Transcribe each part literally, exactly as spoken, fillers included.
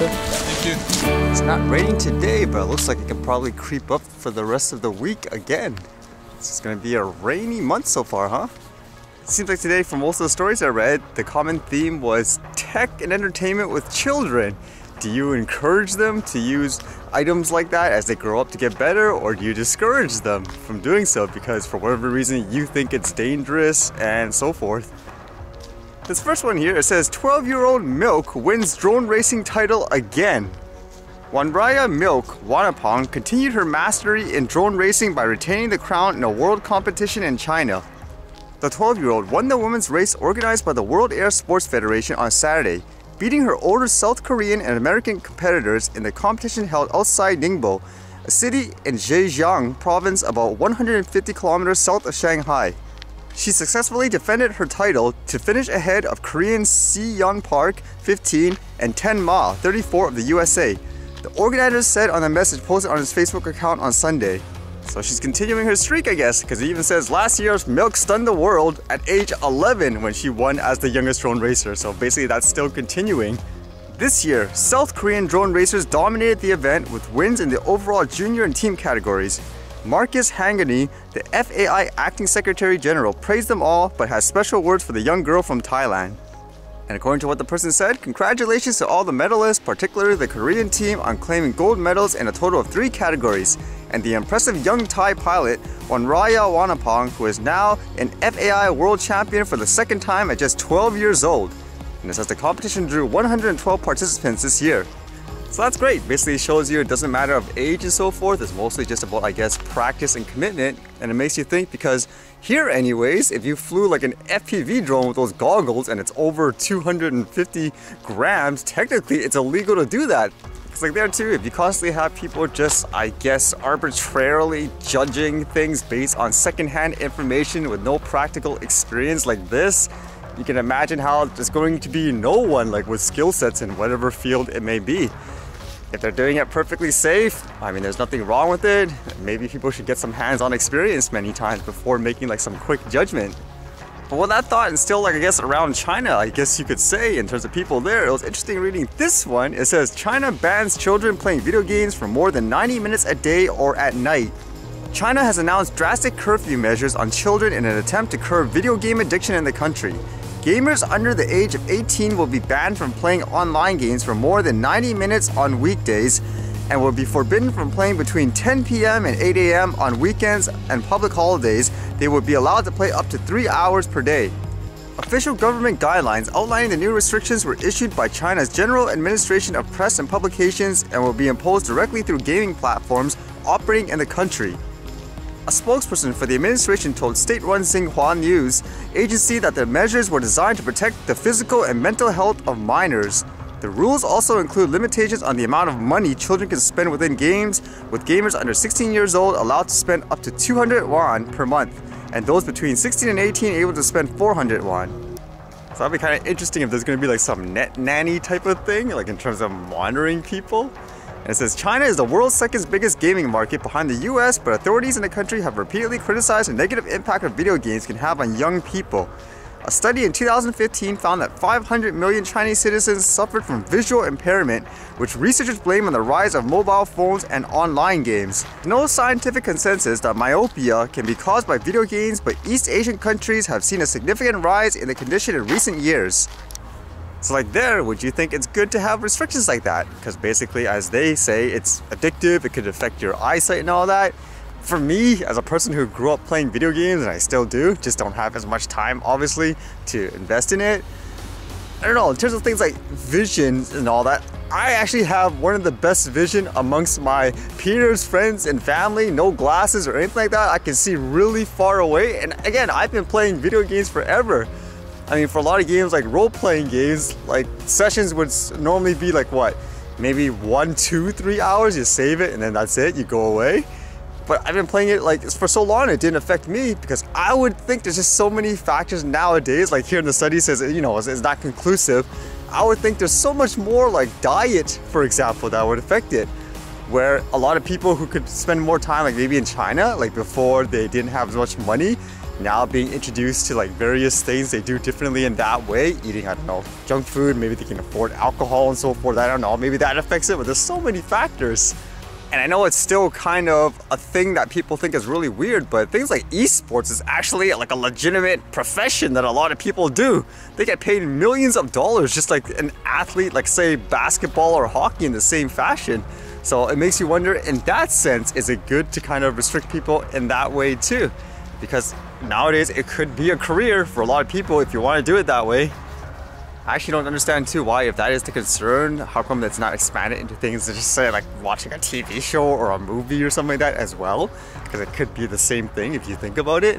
Okay. Thank you. It's not raining today, but it looks like it can probably creep up for the rest of the week again. It's going to be a rainy month so far, huh? It seems like today, from most of the stories I read, the common theme was tech and entertainment with children. Do you encourage them to use items like that as they grow up to get better, or do you discourage them from doing so because for whatever reason you think it's dangerous and so forth? This first one here, it says twelve-year-old milk wins drone racing title again. Wanraya Milk Wanapong continued her mastery in drone racing by retaining the crown in a world competition in China. The twelve-year-old won the women's race organized by the World Air Sports Federation on Saturday, beating her older South Korean and American competitors in the competition held outside Ningbo, a city in Zhejiang province about one hundred fifty kilometers south of Shanghai. She successfully defended her title to finish ahead of Korean Se Young Park, fifteen, and Ten Ma, thirty-four, of the U S A, the organizers said on a message posted on his Facebook account on Sunday. So she's continuing her streak, I guess, because it even says last year's Milk stunned the world at age eleven when she won as the youngest drone racer, so basically that's still continuing. This year, South Korean drone racers dominated the event with wins in the overall junior and team categories. Marcus Hangani, the F A I Acting Secretary General, praised them all but has special words for the young girl from Thailand. And according to what the person said, congratulations to all the medalists, particularly the Korean team, on claiming gold medals in a total of three categories, and the impressive young Thai pilot, Wanraya Wanapong, who is now an F A I world champion for the second time at just twelve years old. And it says the competition drew one hundred twelve participants this year. So that's great. Basically it shows you it doesn't matter of age and so forth. It's mostly just about, I guess, practice and commitment. And it makes you think, because here anyways, if you flew like an F P V drone with those goggles and it's over two hundred fifty grams, technically it's illegal to do that. It's like there too, if you constantly have people just, I guess, arbitrarily judging things based on secondhand information with no practical experience like this, you can imagine how there's going to be no one like with skill sets in whatever field it may be. If they're doing it perfectly safe, I mean, there's nothing wrong with it. Maybe people should get some hands-on experience many times before making like some quick judgment. But with that thought, and still, like, I guess around China, I guess you could say, in terms of people there, it was interesting reading this one. It says, China bans children playing video games for more than ninety minutes a day or at night. China has announced drastic curfew measures on children in an attempt to curb video game addiction in the country. Gamers under the age of eighteen will be banned from playing online games for more than ninety minutes on weekdays and will be forbidden from playing between ten p m and eight a m on weekends and public holidays. They will be allowed to play up to three hours per day. Official government guidelines outlining the new restrictions were issued by China's General Administration of Press and Publications and will be imposed directly through gaming platforms operating in the country. A spokesperson for the administration told state-run Xinhua News agency that the measures were designed to protect the physical and mental health of minors. The rules also include limitations on the amount of money children can spend within games, with gamers under sixteen years old allowed to spend up to two hundred yuan per month, and those between sixteen and eighteen able to spend four hundred yuan. So that'd be kind of interesting if there's going to be like some net nanny type of thing, like in terms of monitoring people. And it says China is the world's second biggest gaming market behind the U S, but authorities in the country have repeatedly criticized the negative impact of video games can have on young people. A study in two thousand fifteen found that five hundred million Chinese citizens suffered from visual impairment, which researchers blame on the rise of mobile phones and online games. No scientific consensus that myopia can be caused by video games, but East Asian countries have seen a significant rise in the condition in recent years. So like there, would you think it's good to have restrictions like that? Because basically, as they say, it's addictive, it could affect your eyesight and all that. For me, as a person who grew up playing video games, and I still do, just don't have as much time, obviously, to invest in it. I don't know, in terms of things like visions and all that, I actually have one of the best vision amongst my peers, friends, and family. No glasses or anything like that. I can see really far away. And again, I've been playing video games forever. I mean, for a lot of games, like role-playing games, like sessions would normally be like what? Maybe one, two, three hours, you save it, and then that's it, you go away. But I've been playing it like for so long, it didn't affect me, because I would think there's just so many factors nowadays, like here in the study says, you know, it's not conclusive. I would think there's so much more like diet, for example, that would affect it. Where a lot of people who could spend more time, like maybe in China, like before they didn't have as much money, now being introduced to like various things they do differently in that way, eating, I don't know, junk food, maybe they can afford alcohol and so forth, I don't know, maybe that affects it, but there's so many factors. And I know it's still kind of a thing that people think is really weird, but things like esports is actually like a legitimate profession that a lot of people do. They get paid millions of dollars just like an athlete, like say basketball or hockey, in the same fashion. So it makes you wonder, in that sense, is it good to kind of restrict people in that way too? Because nowadays it could be a career for a lot of people if you want to do it that way. I actually don't understand too why, if that is the concern, how come that's not expanded into things that just say like watching a T V show or a movie or something like that as well, because it could be the same thing if you think about it.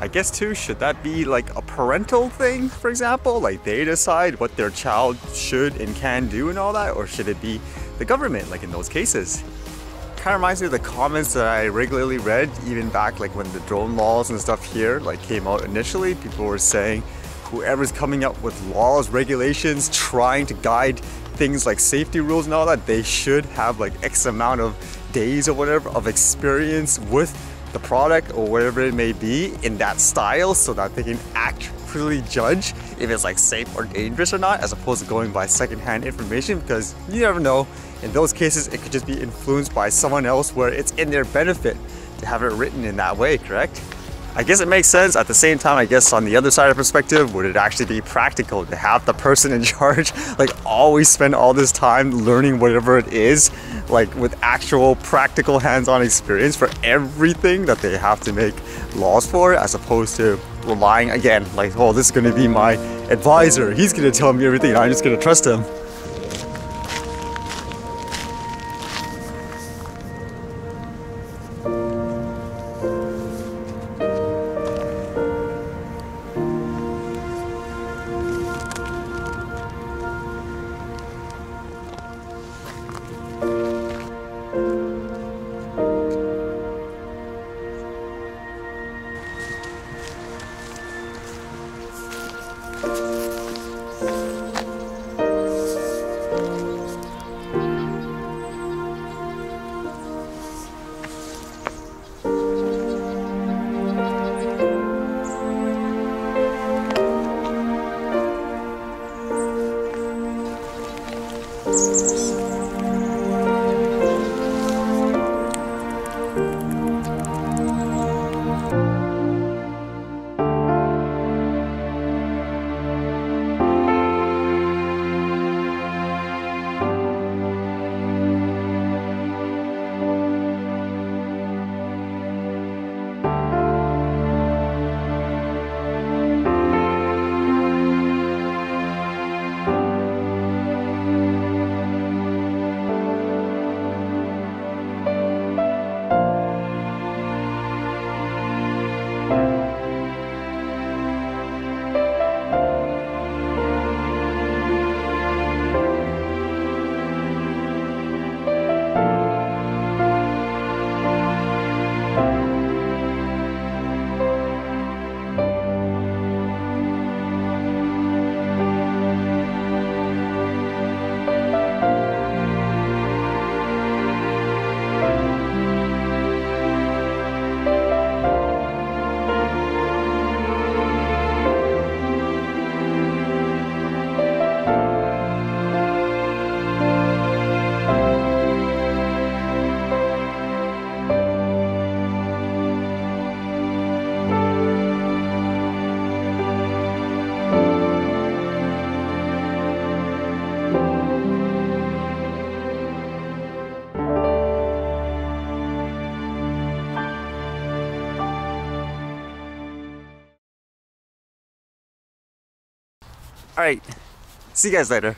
I guess too, should that be like a parental thing, for example, like they decide what their child should and can do and all that, or should it be the government, like in those cases? Kind of reminds me of the comments that I regularly read, even back like when the drone laws and stuff here like came out initially, people were saying, whoever's coming up with laws, regulations, trying to guide things like safety rules and all that, they should have like X amount of days or whatever of experience with the product or whatever it may be in that style, so that they can accurately judge if it's like safe or dangerous or not, as opposed to going by secondhand information, because you never know. In those cases, it could just be influenced by someone else where it's in their benefit to have it written in that way, correct? I guess it makes sense. At the same time, I guess on the other side of perspective, would it actually be practical to have the person in charge like always spend all this time learning whatever it is, like with actual practical hands-on experience for everything that they have to make laws for, as opposed to relying again like, oh, this is going to be my advisor, he's going to tell me everything and I'm just going to trust him. Alright, see you guys later.